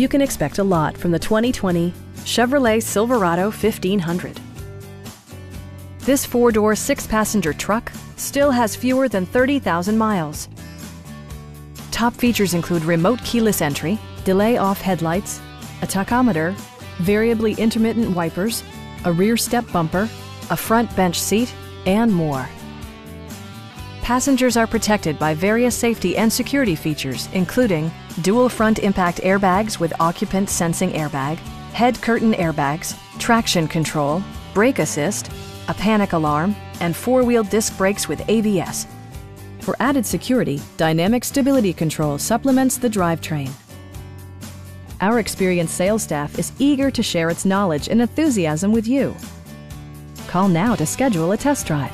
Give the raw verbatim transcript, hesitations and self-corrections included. You can expect a lot from the twenty twenty Chevrolet Silverado fifteen hundred. This four-door, six-passenger truck still has fewer than thirty thousand miles. Top features include remote keyless entry, delay-off headlights, a tachometer, variably intermittent wipers, a rear step bumper, a front bench seat, and more. Passengers are protected by various safety and security features, including dual front impact airbags with occupant sensing airbag, head curtain airbags, traction control, brake assist, a panic alarm, and four-wheel disc brakes with A B S. For added security, Dynamic Stability Control supplements the drivetrain. Our experienced sales staff is eager to share its knowledge and enthusiasm with you. Call now to schedule a test drive.